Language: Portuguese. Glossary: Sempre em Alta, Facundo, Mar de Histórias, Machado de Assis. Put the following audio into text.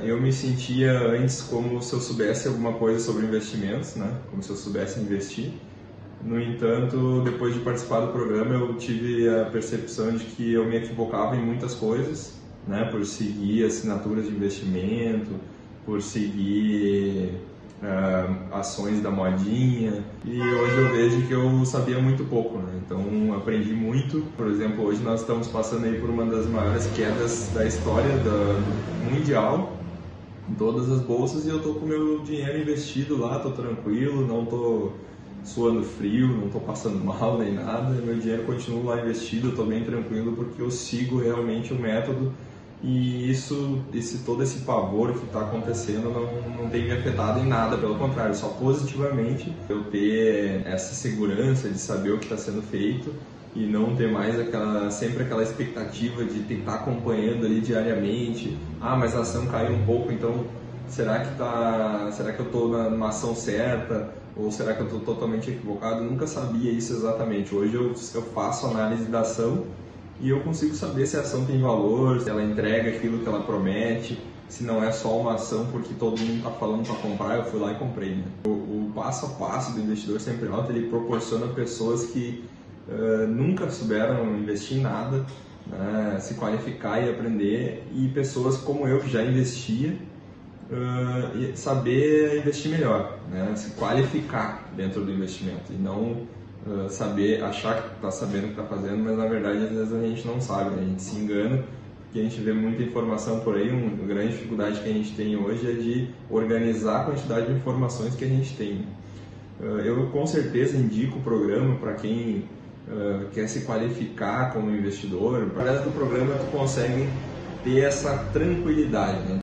Eu me sentia antes como se eu soubesse alguma coisa sobre investimentos, né? Como se eu soubesse investir. No entanto, depois de participar do programa, eu tive a percepção de que eu me equivocava em muitas coisas, né? Por seguir assinaturas de investimento, por seguir ações da modinha. E hoje eu vejo que eu sabia muito pouco, né? Então aprendi muito. Por exemplo, hoje nós estamos passando aí por uma das maiores quedas da história mundial. Em todas as bolsas, e eu tô com meu dinheiro investido lá, tô tranquilo, não tô suando frio, não tô passando mal nem nada, meu dinheiro continua lá investido, eu tô bem tranquilo porque eu sigo realmente o método e todo esse pavor que tá acontecendo não tem me afetado em nada, pelo contrário, só positivamente eu ter essa segurança de saber o que tá sendo feito e não ter mais sempre aquela expectativa de tentar acompanhando ali diariamente. Ah, mas a ação caiu um pouco, então será que eu estou numa ação certa ou será que eu estou totalmente equivocado? Eu nunca sabia isso exatamente. Hoje eu faço análise da ação e eu consigo saber se a ação tem valor, se ela entrega aquilo que ela promete, se não é só uma ação porque todo mundo está falando para comprar, eu fui lá e comprei, né? O passo a passo do investidor sempre em alta, ele proporciona pessoas que nunca souberam investir em nada, né, se qualificar e aprender, e pessoas como eu que já investia, saber investir melhor, né, se qualificar dentro do investimento e não saber, achar que está sabendo o que está fazendo, mas na verdade às vezes a gente não sabe, né, a gente se engana porque a gente vê muita informação por aí. Uma grande dificuldade que a gente tem hoje é de organizar a quantidade de informações que a gente tem. Eu com certeza indico o programa para quem quer se qualificar como investidor. Através do programa tu consegue ter essa tranquilidade, né?